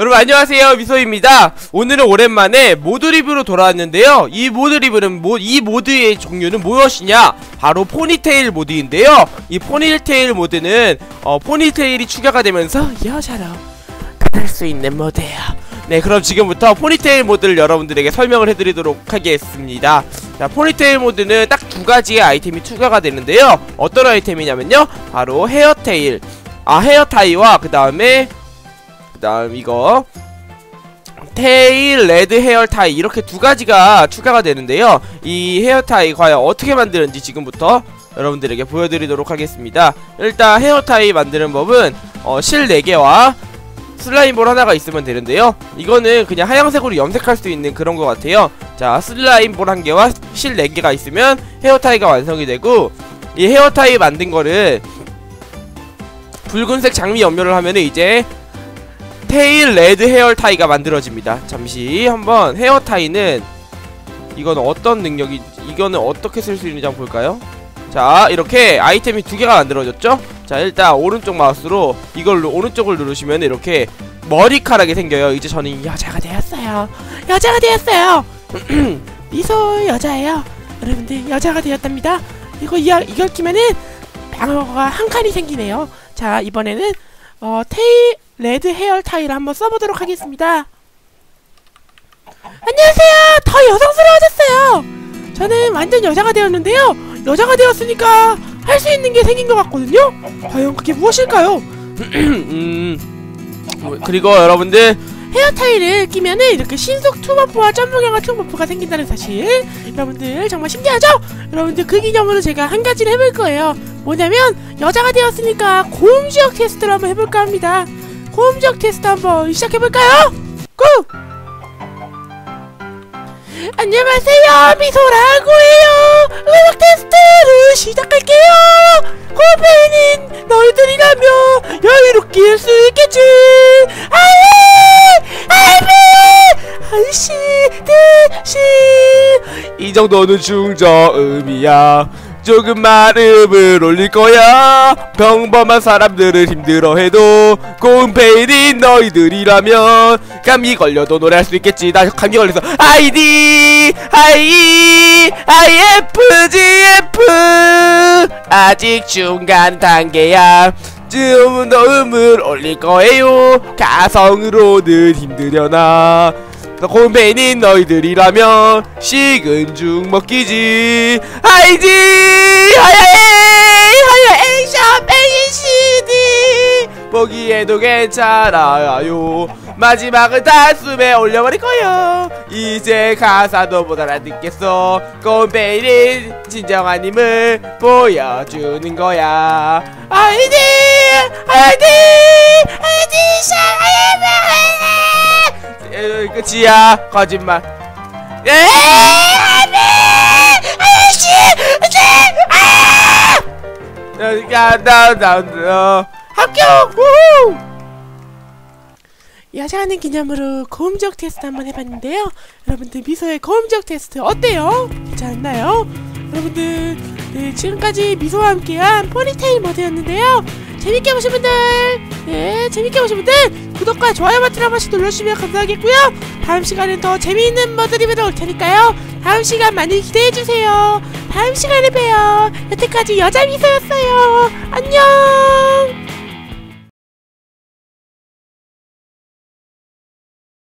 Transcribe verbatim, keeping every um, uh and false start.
여러분 안녕하세요, 미소입니다. 오늘은 오랜만에 모드 리뷰로 돌아왔는데요, 이 모드 리뷰는 모, 이 모드의 종류는 무엇이냐, 바로 포니테일 모드인데요. 이 포니테일 모드는 어, 포니테일이 추가가 되면서 여자로 탈 수 있는 모드예요. 네, 그럼 지금부터 포니테일 모드를 여러분들에게 설명을 해드리도록 하겠습니다. 자, 포니테일 모드는 딱 두 가지의 아이템이 추가가 되는데요, 어떤 아이템이냐면요, 바로 헤어테일, 아 헤어타이와 그 다음에 다음 이거 테일 레드 헤어타이, 이렇게 두 가지가 추가가 되는데요, 이 헤어타이 과연 어떻게 만드는지 지금부터 여러분들에게 보여드리도록 하겠습니다. 일단 헤어타이 만드는 법은 어, 실 네 개와 슬라임볼 하나가 있으면 되는데요, 이거는 그냥 하얀색으로 염색할 수 있는 그런 것 같아요. 자, 슬라임볼 한 개와 실 네 개가 있으면 헤어타이가 완성이 되고, 이 헤어타이 만든 거를 붉은색 장미 염료를 하면은 이제 테일 레드 헤어타이가 만들어집니다. 잠시 한번 헤어타이는 이건 어떤 능력이, 이거는 어떻게 쓸 수 있는지 한번 볼까요? 자, 이렇게 아이템이 두 개가 만들어졌죠? 자, 일단 오른쪽 마우스로 이걸로 오른쪽을 누르시면 이렇게 머리카락이 생겨요. 이제 저는 여자가 되었어요. 여자가 되었어요. 미소 여자예요. 여러분들 여자가 되었답니다. 이거 이걸, 이걸 끼면은 방어가 한 칸이 생기네요. 자, 이번에는 어 테일 레드 헤어타이를 한번 써보도록 하겠습니다. 안녕하세요! 더 여성스러워졌어요! 저는 완전 여자가 되었는데요, 여자가 되었으니까 할 수 있는 게 생긴 것 같거든요? 과연 그게 무엇일까요? 음... 그리고 여러분들, 헤어타이를 끼면은 이렇게 신속 투버프와 점프경과 투버프가 생긴다는 사실, 여러분들 정말 신기하죠? 여러분들 그 기념으로 제가 한 가지를 해볼 거예요. 뭐냐면 여자가 되었으니까 고음지역 테스트를 한번 해볼까 합니다. 고음지역 테스트 한번 시작해볼까요? 고! 안녕하세요, 미소라고 해요. 음악 테스트를 시작할게요. 호배는 너희들이라며 여유롭게 할 수 있겠지. 아이! 아이비! 아이씨! 드시! 이 정도는 중저음이야. 조금만 음을 올릴거야. 평범한 사람들을 힘들어해도 고음페인인 너희들이라면 감기 걸려도 노래할 수 있겠지. 나 감기 걸려서 아이디 아이 아이에프지에프 아직 중간 단계야. 좀 더 음을 올릴거예요. 가성으로는 힘들려나. 고음페인인 너희들이라면 식은 죽 먹기지. 아이디 하야에이 하야에이 샵 에이씨디 보기에도 괜찮아요. 마지막은 단숨에 올려버릴거요. 이제 가사도 못 알아듣겠어. 고음페인인 진정한 힘을 보여주는거야. 아이디 아이디 아이디 샵 아이디 끝이야. 거짓말. 합격! 우후! 여자하는 기념으로 고음지역 테스트 한번 해봤는데요, 여러분들 미소의 고음지역 테스트 어때요? 괜찮나요? 여러분들, 네, 지금까지 미소와 함께한 포니테일 모드였는데요, 재밌게 보신 분들, 네, 재밌게 보신 분들 구독과 좋아요 버튼 한 번씩 눌러주시면 감사하겠고요, 다음 시간엔 더 재미있는 모드 리뷰로 올 테니까요, 다음 시간 많이 기대해주세요. 다음 시간에 봬요. 여태까지 여자 미소였어요. 안녕.